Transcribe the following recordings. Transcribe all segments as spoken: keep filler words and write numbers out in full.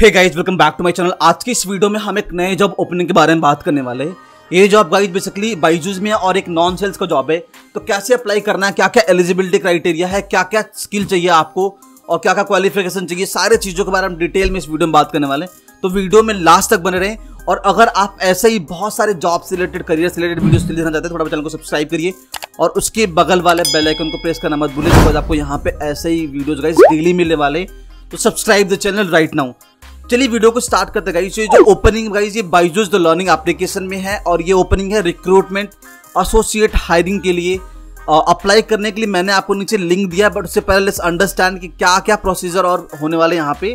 Hey guys welcome back to my channel. आज की इस वीडियो में हम एक नए जॉब ओपनिंग के बारे में बात करने वाले हैं। ये जॉब गाइज बेसिकली बायजूज में है और एक नॉन सेल्स का जॉब है। तो कैसे अप्लाई करना है, क्या क्या एलिजिबिलिटी क्राइटेरिया है, क्या क्या स्किल चाहिए आपको और क्या क्या क्वालिफिकेशन चाहिए, सारे चीज़ों के बारे में डिटेल में इस वीडियो में बात करने वाले हैं। तो वीडियो में लास्ट तक बने रहें। और अगर आप ऐसे ही बहुत सारे जॉब से रिलेटेड, करियर से रिलेटेड वीडियो देखना चाहते हैं तो थोड़ा चैनल को सब्सक्राइब करिए और उसके बगल वाले बेल आइकन को प्रेस करना मत भूलिए, बिकॉज आपको यहाँ पे ऐसे ही वीडियोज गाइज डेली मिलने वाले। तो subscribe the channel right now. चलिए वीडियो को स्टार्ट करते गाइस। ये जो ओपनिंग गाइस ये बायजूज द लर्निंग एप्लीकेशन में है और ये ओपनिंग है रिक्रूटमेंट एसोसिएट हायरिंग के लिए। अप्लाई करने के लिए मैंने आपको नीचे लिंक दिया, बट उससे पहले लेट्स अंडरस्टैंड कि क्या क्या प्रोसीजर और होने वाले यहाँ पे।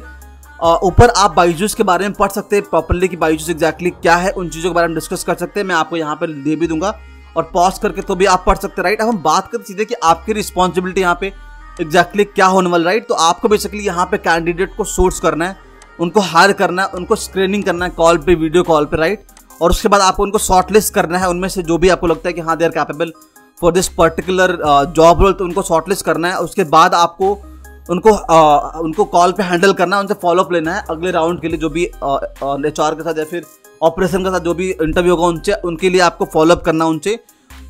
ऊपर आप बायजूज के बारे में पढ़ सकते हैं प्रॉपरली कि बायजूज एग्जैक्टली क्या है, उन चीज़ों के बारे में डिस्कस कर सकते हैं। मैं आपको यहाँ पर दे भी दूंगा और पॉज करके तो भी आप पढ़ सकते हैं। राइट, अब हम बात करते सीधे कि आपकी रिस्पॉन्सिबिलिटी यहाँ पे एग्जैक्टली क्या होने वाला। राइट, तो आपको बेसिकली यहाँ पे कैंडिडेट को सोर्स करना है, उनको हायर करना है, उनको स्क्रीनिंग करना है कॉल पे, वीडियो कॉल पे। राइट, और उसके बाद आपको उनको शॉर्टलिस्ट करना है। उनमें से जो भी आपको लगता है कि हाँ they are capable for this particular job role, तो उनको शॉर्टलिस्ट करना है। उसके बाद आपको उनको आ, उनको कॉल पे हैंडल करना है, उनसे फॉलोअप लेना है अगले राउंड के लिए। जो भी एच आर के साथ या फिर ऑपरेशन के साथ जो भी इंटरव्यू होगा उनसे, उनके लिए आपको फॉलोअप करना उनसे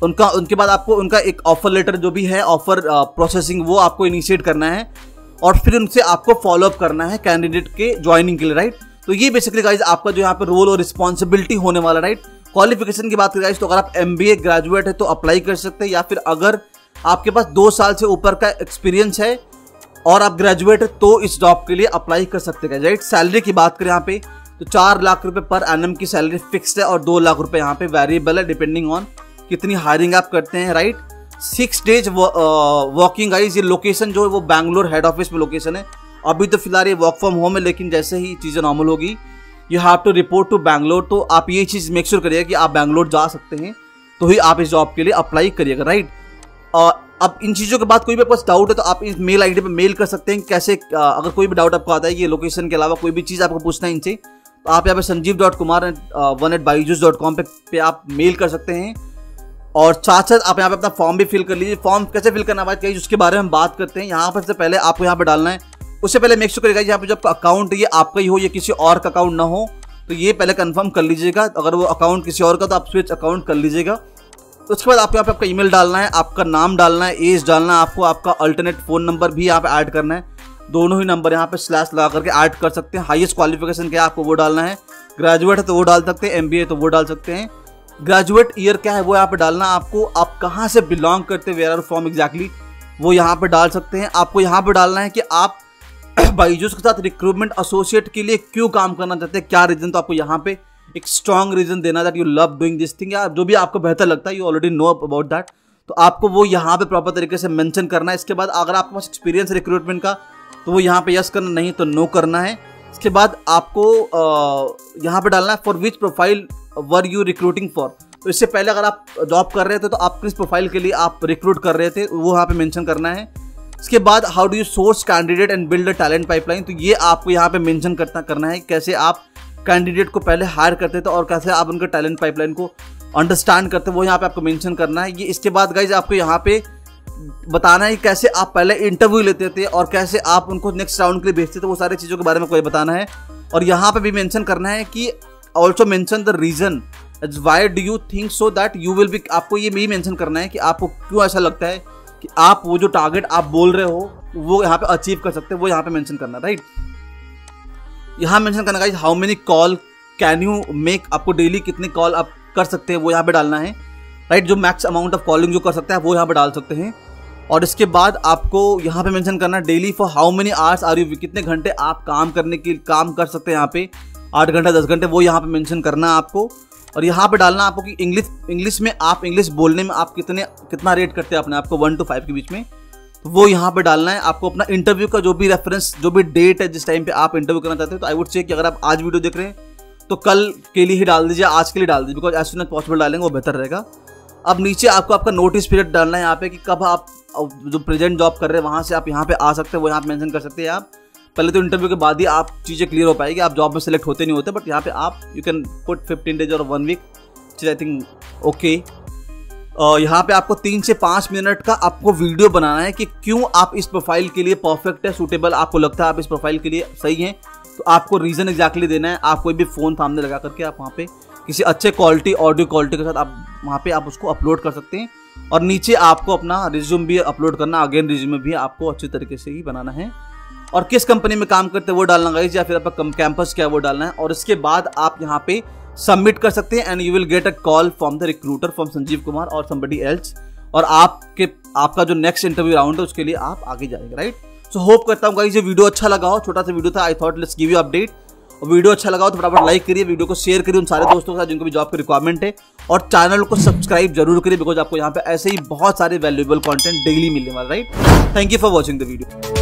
उनका। उनके बाद आपको उनका एक ऑफर लेटर जो भी है, ऑफर प्रोसेसिंग, वो आपको इनिशिएट करना है और फिर उनसे आपको फॉलोअप करना है कैंडिडेट के ज्वाइनिंग के लिए। राइट, तो ये बेसिकली गाइज आपका जो यहाँ पे रोल और रिस्पॉन्सिबिलिटी होने वाला। राइट, क्वालिफिकेशन की बात करें गाइज तो अगर आप एमबीए ग्रेजुएट है तो अप्लाई कर सकते हैं, या फिर अगर आपके पास दो साल से ऊपर का एक्सपीरियंस है और आप ग्रेजुएट है तो इस जॉब के लिए अप्लाई कर सकते हैं। राइट, सैलरी की बात करें यहाँ पे तो चार लाख रुपये पर एनम की सैलरी फिक्स्ड है और दो लाख रुपये यहाँ पे वेरिएबल है डिपेंडिंग ऑन कितनी हायरिंग आप करते हैं। Right, six days walking guys. ये लोकेशन जो है वो बैंगलोर हेड ऑफिस में लोकेशन है। अभी तो फिलहाल ये वर्क फ्रॉम होम है, लेकिन जैसे ही चीज़ें नॉर्मल होगी you have to report to Bangalore. तो आप ये चीज़ मेक श्योर करिएगा कि आप बैंगलोर जा सकते हैं तो ही आप इस जॉब के लिए अप्लाई करिएगा। राइट, अब इन चीज़ों के बाद कोई भी आपको डाउट है तो आप इस मेल आईडी पे मेल कर सकते हैं। कैसे, अगर कोई भी डाउट आपको आता है, ये लोकेशन के अलावा कोई भी चीज़ आपको पूछना है इनसे, तो आप यहाँ पे Sanjeev dot Kumar one at Byju's dot com पे आप मेल कर सकते हैं। और साथ साथ आप यहाँ पे अपना फॉर्म भी फिल कर लीजिए। फॉर्म कैसे फिल करना बात करिए उसके बारे में हम बात करते हैं। यहाँ पर सबसे पहले आपको यहाँ पर डालना है, उससे पहले मेक श्योर करिएगा यहाँ पर जो आपका अकाउंट है ये आपका ही हो, ये किसी और का अकाउंट ना हो। तो ये पहले कन्फर्म कर लीजिएगा। अगर वो अकाउंट किसी और का तो आप स्विच अकाउंट कर लीजिएगा। उसके बाद आपको यहाँ पे आपका ईमेल डालना है, आपका नाम डालना है, एज डालना है, आपको आपका अल्टरनेट फ़ोन नंबर भी यहाँ पे ऐड करना है। दोनों ही नंबर यहाँ पे स्लैश लगा करके ऐड कर सकते हैं। हाईएस्ट क्वालिफिकेशन क्या है आपको वो डालना है। ग्रेजुएट है तो वो डाल सकते हैं, एमबीए है तो वो डाल सकते हैं। ग्रेजुएट ईयर क्या है वो यहाँ पर डालना है आपको। आप कहाँ से बिलोंग करते हैं, वेयर आर फ्रॉम एग्जैक्टली, वो यहाँ पर डाल सकते हैं। आपको यहाँ पर डालना है कि आप बायजूज के साथ रिक्रूटमेंट एसोसिएट के लिए क्यों काम करना चाहते हैं, क्या रीज़न। तो आपको यहाँ पे एक स्ट्रॉन्ग रीजन देना that you love doing this thing, या जो भी आपको बेहतर लगता है, you already know about that. तो आपको वो यहाँ पे प्रॉपर तरीके से मेंशन करना है। इसके बाद अगर आपके पास एक्सपीरियंस है रिक्रूटमेंट का तो वो यहाँ पे यस करना, नहीं तो नो करना है। इसके बाद आपको आ, यहाँ पे डालना है for which profile were you recruiting for. तो इससे पहले अगर आप जॉब कर रहे थे तो आप किस प्रोफाइल के लिए आप रिक्रूट कर रहे थे वो यहाँ पर मैंशन करना है। इसके बाद how do you source candidate and build a talent pipeline, तो ये आपको यहाँ पर मैंशन करता करना है कैसे आप कैंडिडेट को पहले हायर करते थे और कैसे आप उनके टैलेंट पाइपलाइन को अंडरस्टैंड करते हैं, वो यहाँ पे आपको मेंशन करना है। ये इसके बाद गाइज आपको यहाँ पे बताना है कैसे आप पहले इंटरव्यू लेते थे और कैसे आप उनको नेक्स्ट राउंड के लिए भेजते थे, वो सारी चीज़ों के बारे में कोई बताना है। और यहाँ पे भी मेंशन करना है कि also mention the reason why do you think so that you will be. आपको ये भी मेंशन करना है कि आपको क्यों ऐसा लगता है कि आप वो जो टारगेट आप बोल रहे हो वो यहाँ पर अचीव कर सकते हैं, वो यहाँ पर मेंशन करना है। राइट, यहाँ मेंशन करना guys how many call can you make, आपको डेली कितने कॉल आप कर सकते हैं वो यहाँ पे डालना है। राइट, जो मैक्स अमाउंट ऑफ कॉलिंग जो कर सकता है वो यहाँ पे डाल सकते हैं। और इसके बाद आपको यहाँ पे मेंशन करना है daily for how many hours are you, कितने घंटे आप काम करने के काम कर सकते हैं यहाँ पे, आठ घंटा दस घंटे वो यहाँ पर मैंशन करना है आपको। और यहाँ पर डालना आपको कि इंग्लिश इंग्लिश में आप इंग्लिश बोलने में आप कितने कितना रेट करते हैं अपने आपको वन टू फाइव के बीच में, वो यहाँ पे डालना है। आपको अपना इंटरव्यू का जो भी रेफरेंस, जो भी डेट है जिस टाइम पे आप इंटरव्यू करना चाहते हो, तो आई वुड से कि अगर आप आज वीडियो देख रहे हैं तो कल के लिए ही डाल दीजिए, आज के लिए डाल दीजिए, because as soon as possible डालेंगे वो बेहतर रहेगा। अब नीचे आपको आपका नोटिस पीरियड डालना है यहाँ पे कि कब आप जो प्रेजेंट जॉब कर रहे हैं वहाँ से आप यहाँ पर आ सकते हैं, वो यहाँ पर मैंशन कर सकते हैं आप। पहले तो इंटरव्यू के बाद ही आप चीज़ें क्लियर हो पाएगी, आप जॉब में सेलेक्ट होते नहीं होते, बट यहाँ पर आप you can put fifteen days और वन वीक चीज आई थिंक ओके। Uh, यहाँ पे आपको तीन से पाँच मिनट का आपको वीडियो बनाना है कि क्यों आप इस प्रोफाइल के लिए परफेक्ट है, सूटेबल आपको लगता है, आप इस प्रोफाइल के लिए सही हैं, तो आपको रीज़न एग्जैक्टली देना है। आप कोई भी फ़ोन सामने लगा करके आप वहाँ पे किसी अच्छे क्वालिटी ऑडियो क्वालिटी के साथ आप वहाँ पे आप उसको अपलोड कर सकते हैं। और नीचे आपको अपना रिज्यूम भी अपलोड करना, अगेन रिज्यूम भी आपको अच्छे तरीके से ही बनाना है और किस कंपनी में काम करते हैं वो डालना गाइस, या फिर आपका कैंपस क्या है वो डालना है। और इसके बाद आप यहाँ पे सबमिट कर सकते हैं and you will get a call from the recruiter from Sanjeev Kumar और समबडी एल्स, और आपके आपका जो नेक्स्ट इंटरव्यू राउंड है उसके लिए आप आगे जाएंगे राइट। सो होप करता हूँ गाइस ये वीडियो अच्छा लगा हो, छोटा सा वीडियो था, I thought let's give you update. Video अच्छा लगा हो तो फटाफट लाइक करिए, वीडियो को शेयर करिए उन सारे दोस्तों के साथ जिनको भी जॉब की रिक्वायरमेंट है, और चैनल को सब्सक्राइब जरूर करिए बिकॉज आपको यहाँ पे ऐसे ही बहुत सारे वैल्यूएबल कॉन्टेंट डेली मिलने वाला right. Thank you for watching the video.